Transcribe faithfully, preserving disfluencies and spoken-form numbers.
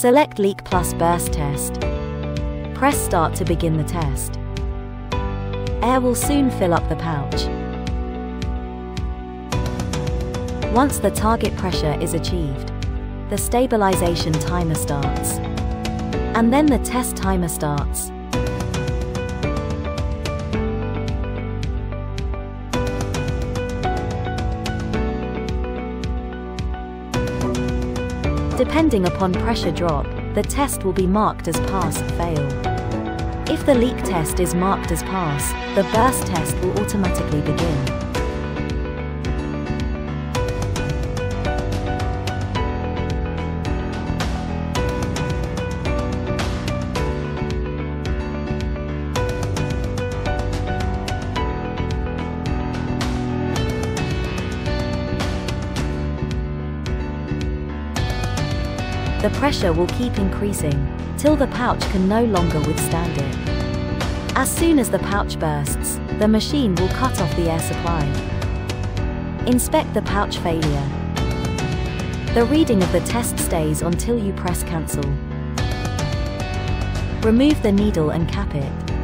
Select Leak Plus Burst Test. Press Start to begin the test. Air will soon fill up the pouch. Once the target pressure is achieved, the stabilization timer starts. And then the test timer starts. Depending upon pressure drop, the test will be marked as pass or fail. If the leak test is marked as pass, the burst test will automatically begin. The pressure will keep increasing, till the pouch can no longer withstand it. As soon as the pouch bursts, the machine will cut off the air supply. Inspect the pouch failure. The reading of the test stays until you press cancel. Remove the needle and cap it.